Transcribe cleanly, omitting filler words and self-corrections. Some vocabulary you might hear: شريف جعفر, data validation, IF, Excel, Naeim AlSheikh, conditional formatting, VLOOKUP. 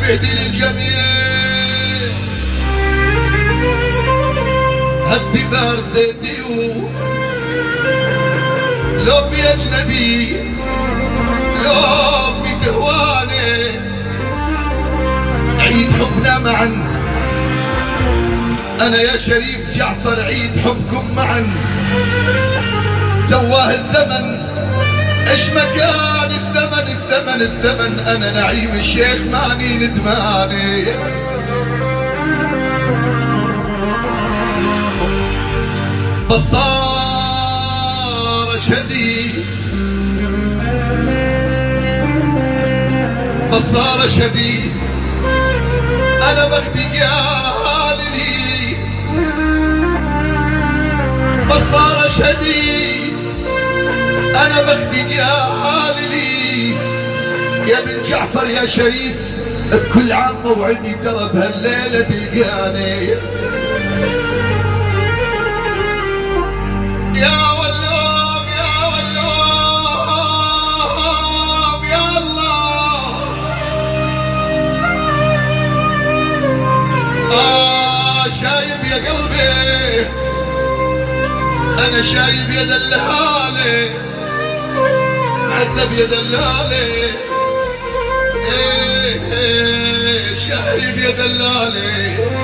بهدي للجميع هابي بارز ديو لو بي أجنبي لو بي تهواني عيد حبنا معا أنا يا شريف جعفر عيد حبكم معا سواه الزمن ايش مكان الثمن الثمن الثمن انا نعيم الشيخ ماني ندماني بصارة شديد بصارة شديد انا بختي قالي بصارة شديد أنا بختك يا حالي يا بن جعفر يا شريف بكل عام موعدي ترى بهالليلة تلقاني يا ولام يا ولام يا الله شايب يا قلبي أنا شايب يا دلهاني عزب يا دلالي شايب يا دلالي